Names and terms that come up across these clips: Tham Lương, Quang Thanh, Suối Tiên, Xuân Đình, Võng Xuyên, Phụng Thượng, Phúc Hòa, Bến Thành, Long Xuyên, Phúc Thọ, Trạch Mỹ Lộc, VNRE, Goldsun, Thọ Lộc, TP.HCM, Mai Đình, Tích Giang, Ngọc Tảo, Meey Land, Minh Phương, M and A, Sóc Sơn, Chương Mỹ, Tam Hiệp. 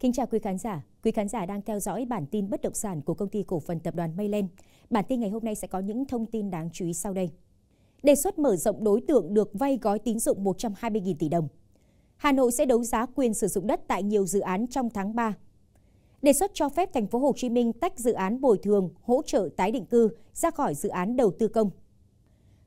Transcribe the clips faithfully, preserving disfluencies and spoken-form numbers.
Kính chào quý khán giả, quý khán giả đang theo dõi bản tin bất động sản của công ty cổ phần tập đoàn Meey Land. Bản tin ngày hôm nay sẽ có những thông tin đáng chú ý sau đây. Đề xuất mở rộng đối tượng được vay gói tín dụng một trăm hai mươi nghìn tỷ đồng. Hà Nội sẽ đấu giá quyền sử dụng đất tại nhiều dự án trong tháng ba. Đề xuất cho phép thành phố Hồ Chí Minh tách dự án bồi thường, hỗ trợ tái định cư ra khỏi dự án đầu tư công.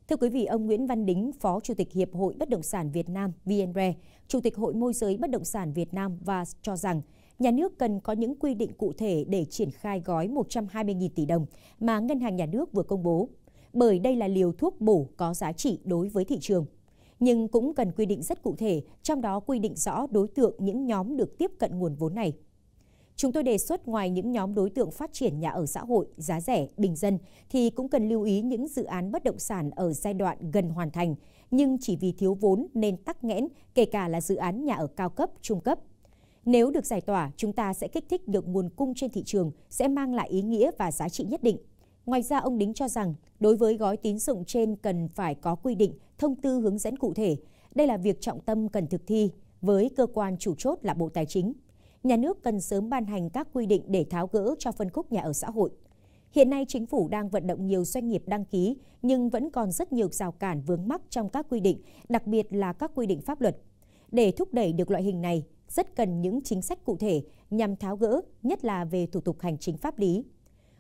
Thưa quý vị, ông Nguyễn Văn Đính, Phó Chủ tịch Hiệp hội Bất động sản Việt Nam V N R E, Chủ tịch Hội môi giới bất động sản Việt Nam và cho rằng nhà nước cần có những quy định cụ thể để triển khai gói một trăm hai mươi nghìn tỷ đồng mà Ngân hàng Nhà nước vừa công bố, bởi đây là liều thuốc bổ có giá trị đối với thị trường. Nhưng cũng cần quy định rất cụ thể, trong đó quy định rõ đối tượng những nhóm được tiếp cận nguồn vốn này. Chúng tôi đề xuất ngoài những nhóm đối tượng phát triển nhà ở xã hội, giá rẻ, bình dân thì cũng cần lưu ý những dự án bất động sản ở giai đoạn gần hoàn thành, nhưng chỉ vì thiếu vốn nên tắc nghẽn, kể cả là dự án nhà ở cao cấp, trung cấp. Nếu được giải tỏa, chúng ta sẽ kích thích được nguồn cung trên thị trường, sẽ mang lại ý nghĩa và giá trị nhất định. Ngoài ra, ông Đính cho rằng, đối với gói tín dụng trên cần phải có quy định, thông tư hướng dẫn cụ thể. Đây là việc trọng tâm cần thực thi với cơ quan chủ chốt là Bộ Tài chính. Nhà nước cần sớm ban hành các quy định để tháo gỡ cho phân khúc nhà ở xã hội. Hiện nay, chính phủ đang vận động nhiều doanh nghiệp đăng ký, nhưng vẫn còn rất nhiều rào cản vướng mắc trong các quy định, đặc biệt là các quy định pháp luật. Để thúc đẩy được loại hình này, rất cần những chính sách cụ thể nhằm tháo gỡ, nhất là về thủ tục hành chính pháp lý.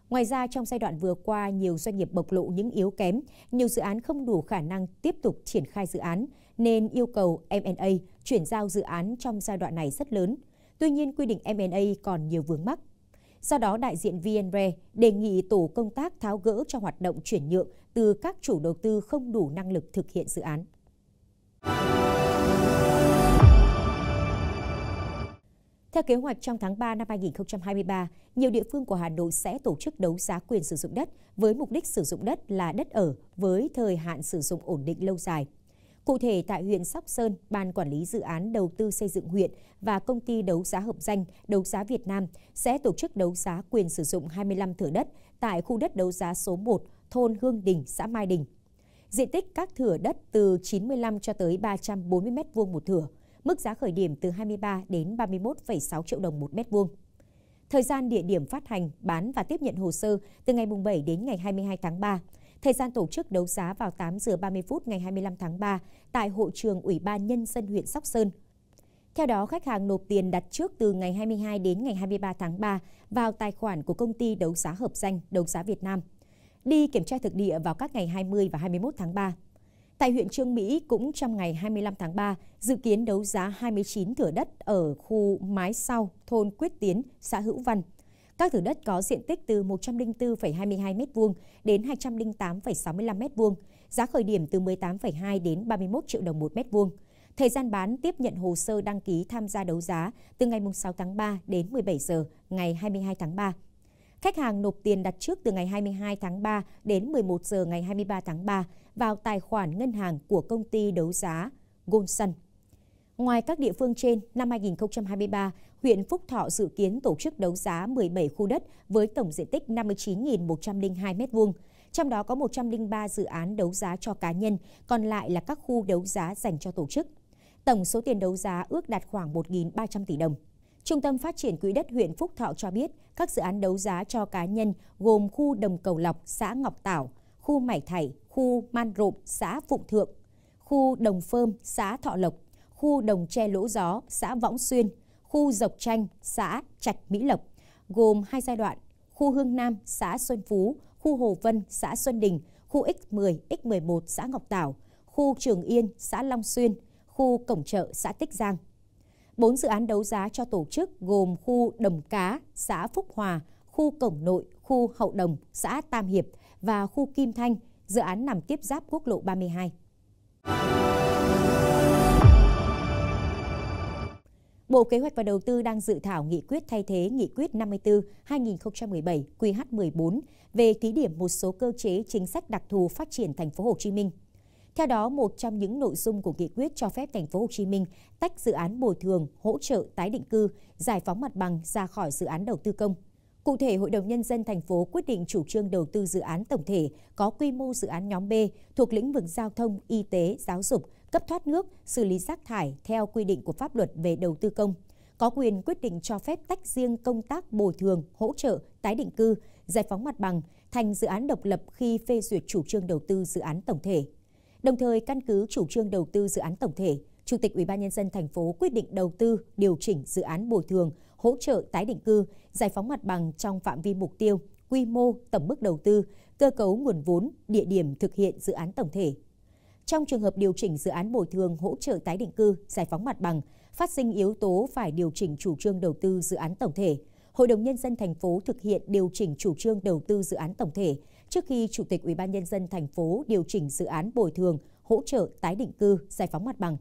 Ngoài ra, trong giai đoạn vừa qua, nhiều doanh nghiệp bộc lộ những yếu kém, nhiều dự án không đủ khả năng tiếp tục triển khai dự án, nên yêu cầu M and A chuyển giao dự án trong giai đoạn này rất lớn. Tuy nhiên, quy định M and A còn nhiều vướng mắc. Do đó, đại diện V N R E đề nghị tổ công tác tháo gỡ cho hoạt động chuyển nhượng từ các chủ đầu tư không đủ năng lực thực hiện dự án. Theo kế hoạch, trong tháng ba năm hai nghìn không trăm hai mươi ba, nhiều địa phương của Hà Nội sẽ tổ chức đấu giá quyền sử dụng đất với mục đích sử dụng đất là đất ở với thời hạn sử dụng ổn định lâu dài. Cụ thể, tại huyện Sóc Sơn, Ban Quản lý Dự án Đầu tư xây dựng huyện và Công ty Đấu giá Hợp danh Đấu giá Việt Nam sẽ tổ chức đấu giá quyền sử dụng hai mươi lăm thửa đất tại khu đất đấu giá số một, thôn Hương Đình, xã Mai Đình. Diện tích các thửa đất từ chín mươi lăm cho tới ba trăm bốn mươi mét vuông một thửa, mức giá khởi điểm từ hai mươi ba đến ba mươi mốt phẩy sáu triệu đồng một mét vuông. Thời gian, địa điểm phát hành, bán và tiếp nhận hồ sơ từ ngày bảy đến ngày hai mươi hai tháng ba. Thời gian tổ chức đấu giá vào tám giờ ba mươi phút ngày hai mươi lăm tháng ba tại hội trường Ủy ban Nhân dân huyện Sóc Sơn. Theo đó, khách hàng nộp tiền đặt trước từ ngày hai mươi hai đến ngày hai mươi ba tháng ba vào tài khoản của Công ty Đấu giá Hợp danh Đấu giá Việt Nam. Đi kiểm tra thực địa vào các ngày hai mươi và hai mươi mốt tháng ba. Tại huyện Chương Mỹ, cũng trong ngày hai mươi lăm tháng ba, dự kiến đấu giá hai mươi chín thửa đất ở khu Mái Sau, thôn Quyết Tiến, xã Hữu Văn. Các thửa đất có diện tích từ một trăm lẻ bốn phẩy hai mươi hai mét vuông đến hai trăm lẻ tám phẩy sáu mươi lăm mét vuông, giá khởi điểm từ mười tám phẩy hai đến ba mươi mốt triệu đồng một mét vuông. Thời gian bán, tiếp nhận hồ sơ đăng ký tham gia đấu giá từ ngày sáu tháng ba đến mười bảy giờ ngày hai mươi hai tháng ba. Khách hàng nộp tiền đặt trước từ ngày hai mươi hai tháng ba đến mười một giờ ngày hai mươi ba tháng ba vào tài khoản ngân hàng của Công ty Đấu giá Goldsun. Ngoài các địa phương trên, năm hai nghìn không trăm hai mươi ba, huyện Phúc Thọ dự kiến tổ chức đấu giá mười bảy khu đất với tổng diện tích năm mươi chín nghìn một trăm lẻ hai mét vuông, trong đó có một trăm lẻ ba dự án đấu giá cho cá nhân, còn lại là các khu đấu giá dành cho tổ chức. Tổng số tiền đấu giá ước đạt khoảng một nghìn ba trăm tỷ đồng. Trung tâm Phát triển Quỹ đất huyện Phúc Thọ cho biết, các dự án đấu giá cho cá nhân gồm khu Đồng Cầu Lọc, xã Ngọc Tảo, khu Mải Thảy, khu Man Rộp, xã Phụng Thượng, khu Đồng Phơm, xã Thọ Lộc, khu Đồng Tre Lỗ Gió, xã Võng Xuyên, khu Dọc Chanh, xã Trạch Mỹ Lộc, gồm hai giai đoạn, khu Hương Nam, xã Xuân Phú, khu Hồ Vân, xã Xuân Đình, khu X mười, X mười một, xã Ngọc Tảo, khu Trường Yên, xã Long Xuyên, khu Cổng Chợ, xã Tích Giang. Bốn dự án đấu giá cho tổ chức gồm khu Đồng Cá, xã Phúc Hòa, khu Cổng Nội, khu Hậu Đồng, xã Tam Hiệp và khu Kim Thanh, dự án nằm tiếp giáp quốc lộ ba mươi hai. Bộ Kế hoạch và Đầu tư đang dự thảo nghị quyết thay thế nghị quyết năm mươi tư trên hai nghìn không trăm mười bảy Q H mười bốn về thí điểm một số cơ chế chính sách đặc thù phát triển thành phố Hồ Chí Minh. Theo đó, một trong những nội dung của nghị quyết cho phép thành phố Hồ Chí Minh tách dự án bồi thường, hỗ trợ tái định cư, giải phóng mặt bằng ra khỏi dự án đầu tư công. Cụ thể, Hội đồng Nhân dân thành phố quyết định chủ trương đầu tư dự án tổng thể có quy mô dự án nhóm B thuộc lĩnh vực giao thông, y tế, giáo dục, cấp thoát nước, xử lý rác thải theo quy định của pháp luật về đầu tư công, có quyền quyết định cho phép tách riêng công tác bồi thường, hỗ trợ, tái định cư, giải phóng mặt bằng thành dự án độc lập khi phê duyệt chủ trương đầu tư dự án tổng thể. Đồng thời căn cứ chủ trương đầu tư dự án tổng thể, Chủ tịch Ủy ban nhân dân thành phố quyết định đầu tư, điều chỉnh dự án bồi thường, hỗ trợ tái định cư, giải phóng mặt bằng trong phạm vi mục tiêu, quy mô, tổng mức đầu tư, cơ cấu nguồn vốn, địa điểm thực hiện dự án tổng thể. Trong trường hợp điều chỉnh dự án bồi thường, hỗ trợ tái định cư, giải phóng mặt bằng, phát sinh yếu tố phải điều chỉnh chủ trương đầu tư dự án tổng thể, Hội đồng nhân dân thành phố thực hiện điều chỉnh chủ trương đầu tư dự án tổng thể trước khi Chủ tịch Ủy ban nhân dân thành phố điều chỉnh dự án bồi thường, hỗ trợ tái định cư, giải phóng mặt bằng.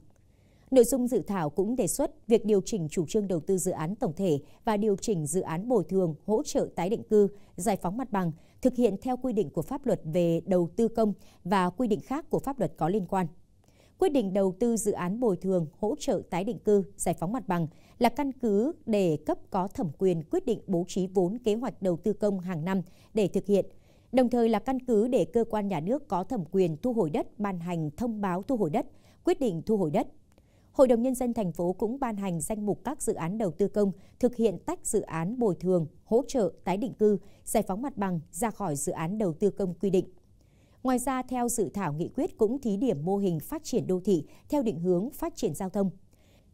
Nội dung dự thảo cũng đề xuất việc điều chỉnh chủ trương đầu tư dự án tổng thể và điều chỉnh dự án bồi thường, hỗ trợ tái định cư, giải phóng mặt bằng thực hiện theo quy định của pháp luật về đầu tư công và quy định khác của pháp luật có liên quan. Quyết định đầu tư dự án bồi thường, hỗ trợ tái định cư, giải phóng mặt bằng là căn cứ để cấp có thẩm quyền quyết định bố trí vốn kế hoạch đầu tư công hàng năm để thực hiện, đồng thời là căn cứ để cơ quan nhà nước có thẩm quyền thu hồi đất ban hành thông báo thu hồi đất, quyết định thu hồi đất. Hội đồng nhân dân thành phố cũng ban hành danh mục các dự án đầu tư công thực hiện tách dự án bồi thường, hỗ trợ, tái định cư, giải phóng mặt bằng ra khỏi dự án đầu tư công quy định. Ngoài ra, theo dự thảo nghị quyết cũng thí điểm mô hình phát triển đô thị theo định hướng phát triển giao thông.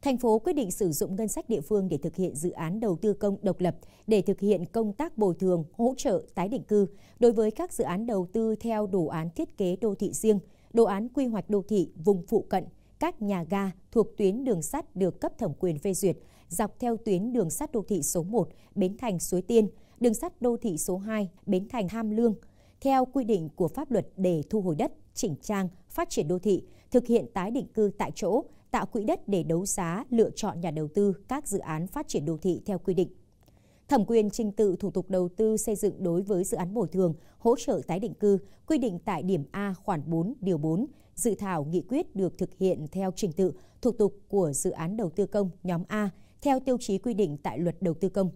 Thành phố quyết định sử dụng ngân sách địa phương để thực hiện dự án đầu tư công độc lập, để thực hiện công tác bồi thường, hỗ trợ, tái định cư đối với các dự án đầu tư theo đồ án thiết kế đô thị riêng, đồ án quy hoạch đô thị vùng phụ cận, các nhà ga thuộc tuyến đường sắt được cấp thẩm quyền phê duyệt dọc theo tuyến đường sắt đô thị số một Bến Thành Suối Tiên, đường sắt đô thị số hai Bến Thành Tham Lương theo quy định của pháp luật để thu hồi đất, chỉnh trang, phát triển đô thị, thực hiện tái định cư tại chỗ, tạo quỹ đất để đấu giá, lựa chọn nhà đầu tư các dự án phát triển đô thị theo quy định. Thẩm quyền trình tự thủ tục đầu tư xây dựng đối với dự án bồi thường, hỗ trợ tái định cư quy định tại điểm A khoản bốn điều bốn. Dự thảo nghị quyết được thực hiện theo trình tự thủ tục của dự án đầu tư công nhóm A theo tiêu chí quy định tại Luật Đầu tư công.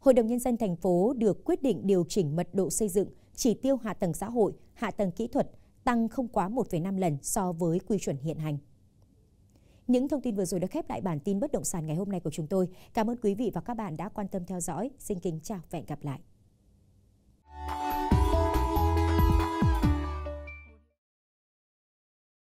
Hội đồng nhân dân thành phố được quyết định điều chỉnh mật độ xây dựng, chỉ tiêu hạ tầng xã hội, hạ tầng kỹ thuật tăng không quá một phẩy năm lần so với quy chuẩn hiện hành. Những thông tin vừa rồi đã khép lại bản tin bất động sản ngày hôm nay của chúng tôi. Cảm ơn quý vị và các bạn đã quan tâm theo dõi. Xin kính chào và hẹn gặp lại.